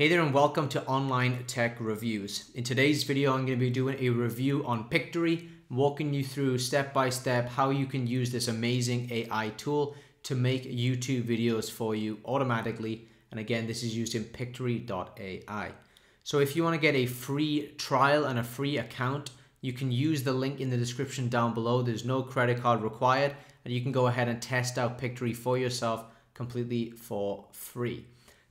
Hey there and welcome to Online Tech Reviews. In today's video, I'm going to be doing a review on Pictory, walking you through step-by-step how you can use this amazing AI tool to make YouTube videos for you automatically. And again, this is used in Pictory.ai. So if you want to get a free trial and a free account, you can use the link in the description down below. There's no credit card required, and you can go ahead and test out Pictory for yourself completely for free.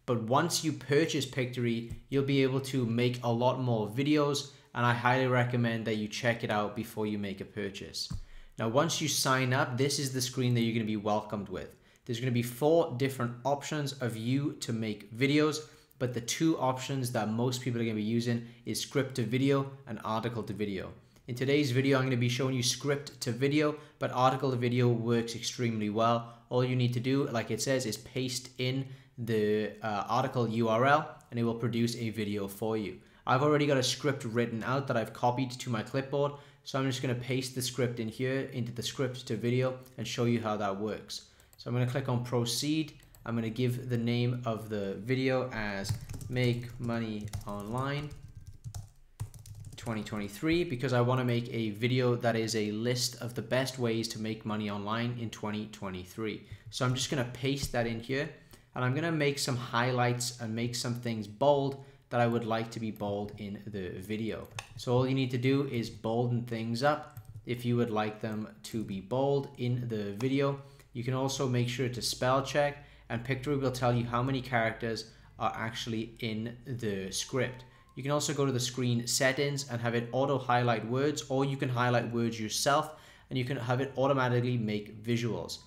But once you purchase Pictory, you'll be able to make a lot more videos, and I highly recommend that you check it out before you make a purchase. Now, once you sign up, this is the screen that you're going to be welcomed with. There's going to be four different options of you to make videos, but the two options that most people are going to be using is script to video and article to video. In today's video, I'm going to be showing you script to video, but article to video works extremely well. All you need to do, like it says, is paste in the article URL and it will produce a video for you. I've already got a script written out that I've copied to my clipboard, so I'm just going to paste the script in here into the script to video and show you how that works. So I'm going to click on proceed. I'm going to give the name of the video as Make Money Online 2023 because I want to make a video that is a list of the best ways to make money online in 2023. So I'm just going to paste that in here. And I'm gonna make some highlights and make some things bold that I would like to be bold in the video. So all you need to do is bolden things up if you would like them to be bold in the video. You can also make sure to spell check, and Pictory will tell you how many characters are actually in the script. You can also go to the screen settings and have it auto highlight words, or you can highlight words yourself and you can have it automatically make visuals.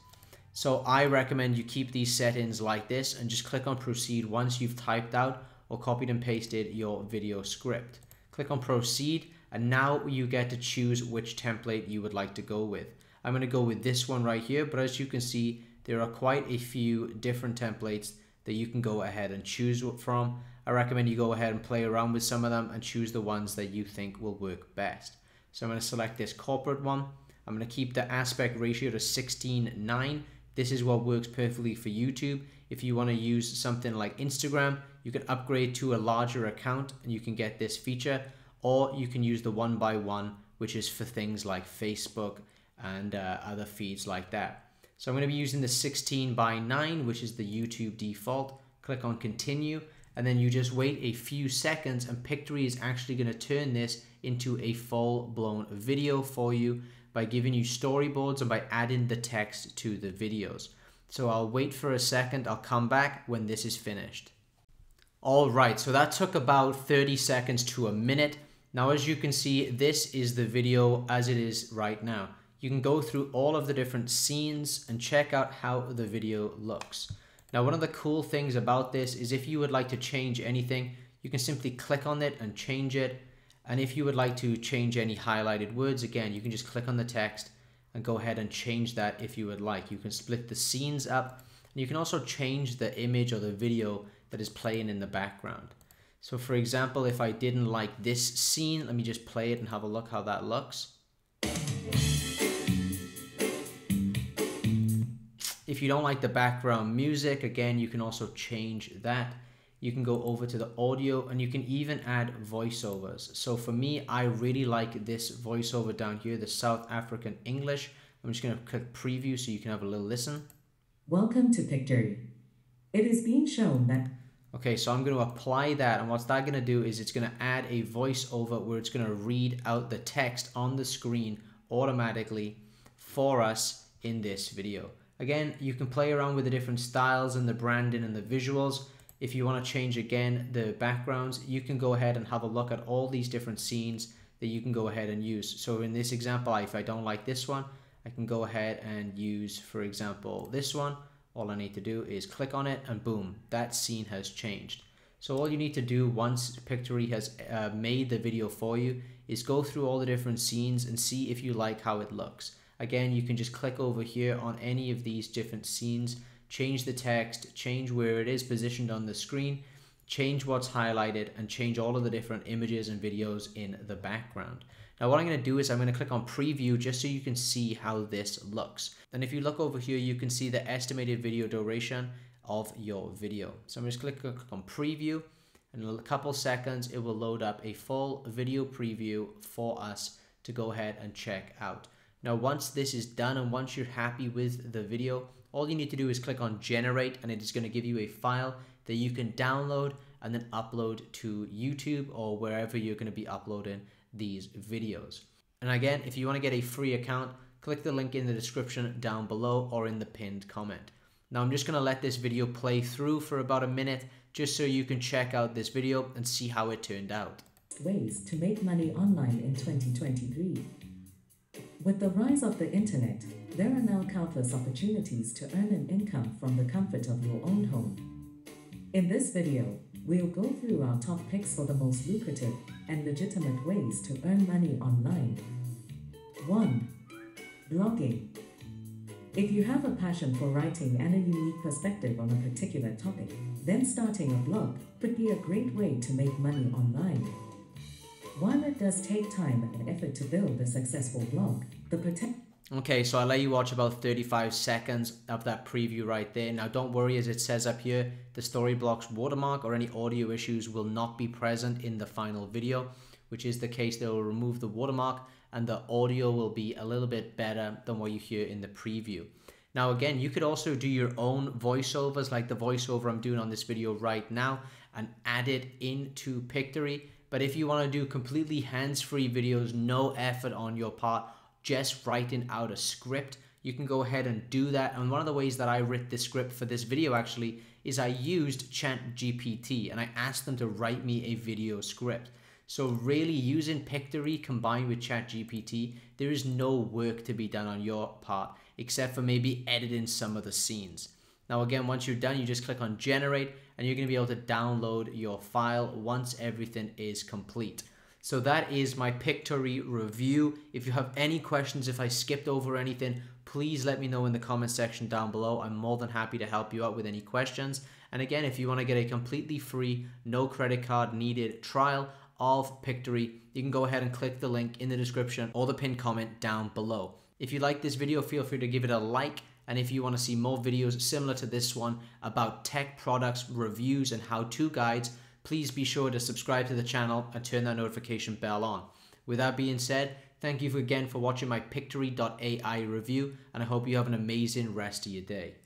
So I recommend you keep these settings like this and just click on proceed once you've typed out or copied and pasted your video script. Click on proceed, and now you get to choose which template you would like to go with. I'm gonna go with this one right here, but as you can see, there are quite a few different templates that you can go ahead and choose from. I recommend you go ahead and play around with some of them and choose the ones that you think will work best. So I'm gonna select this corporate one. I'm gonna keep the aspect ratio to 16:9. This is what works perfectly for YouTube. If you want to use something like Instagram, you can upgrade to a larger account and you can get this feature, or you can use the 1:1, which is for things like Facebook and other feeds like that. So I'm going to be using the 16:9, which is the YouTube default. Click on continue, and then you just wait a few seconds, and Pictory is actually going to turn this into a full-blown video for you by giving you storyboards and by adding the text to the videos. So I'll wait for a second, I'll come back when this is finished. All right, so that took about 30 seconds to a minute. Now, as you can see, this is the video as it is right now. You can go through all of the different scenes and check out how the video looks. Now, one of the cool things about this is if you would like to change anything, you can simply click on it and change it. And if you would like to change any highlighted words, again, you can just click on the text and go ahead and change that if you would like. You can split the scenes up, and you can also change the image or the video that is playing in the background. So for example, if I didn't like this scene, let me just play it and have a look how that looks. If you don't like the background music, again, you can also change that. You can go over to the audio and you can even add voiceovers. So for me, I really like this voiceover down here, the South African English. I'm just gonna click preview so you can have a little listen. Welcome to Pictory. It is being shown that... Okay, so I'm gonna apply that, and what's that gonna do is it's gonna add a voiceover where it's gonna read out the text on the screen automatically for us in this video. Again, you can play around with the different styles and the branding and the visuals. If you want to change again the backgrounds, you can go ahead and have a look at all these different scenes that you can go ahead and use. So in this example, if I don't like this one, I can go ahead and use, for example, this one. All I need to do is click on it and boom, that scene has changed. So all you need to do once Pictory has made the video for you is go through all the different scenes and see if you like how it looks. Again, you can just click over here on any of these different scenes, change the text, change where it is positioned on the screen, change what's highlighted, and change all of the different images and videos in the background. Now what I'm gonna do is I'm gonna click on preview just so you can see how this looks. And if you look over here, you can see the estimated video duration of your video. So I'm just gonna click on preview, In a couple seconds, it will load up a full video preview for us to go ahead and check out. Now, once this is done and once you're happy with the video, all you need to do is click on generate, and it is going to give you a file that you can download and then upload to YouTube or wherever you're going to be uploading these videos. And again, if you want to get a free account, click the link in the description down below or in the pinned comment. Now I'm just going to let this video play through for about a minute just so you can check out this video and see how it turned out. Ways to make money online in 2023. With the rise of the internet, there are now countless opportunities to earn an income from the comfort of your own home. In this video, we'll go through our top picks for the most lucrative and legitimate ways to earn money online. 1. Blogging. If you have a passion for writing and a unique perspective on a particular topic, then starting a blog could be a great way to make money online. While it does take time and effort to build a successful blog, the potential... Okay, so I'll let you watch about 35 seconds of that preview right there. Now don't worry, as it says up here, the Storyblocks watermark or any audio issues will not be present in the final video, which is the case. They will remove the watermark and the audio will be a little bit better than what you hear in the preview. Now again, you could also do your own voiceovers like the voiceover I'm doing on this video right now and add it into Pictory. But if you want to do completely hands-free videos, no effort on your part, just writing out a script, you can go ahead and do that. And one of the ways that I wrote this script for this video actually is I used ChatGPT and I asked them to write me a video script. So really, using Pictory combined with ChatGPT, there is no work to be done on your part except for maybe editing some of the scenes. Now again, once you're done, you just click on generate and you're going to be able to download your file once everything is complete. So that is my Pictory review. If you have any questions, if I skipped over anything, please let me know in the comment section down below. I'm more than happy to help you out with any questions. And again, if you want to get a completely free, no credit card needed trial of Pictory, you can go ahead and click the link in the description or the pinned comment down below. If you like this video, feel free to give it a like. And if you want to see more videos similar to this one about tech products, reviews, and how-to guides, please be sure to subscribe to the channel and turn that notification bell on. With that being said, thank you again for watching my Pictory.ai review, and I hope you have an amazing rest of your day.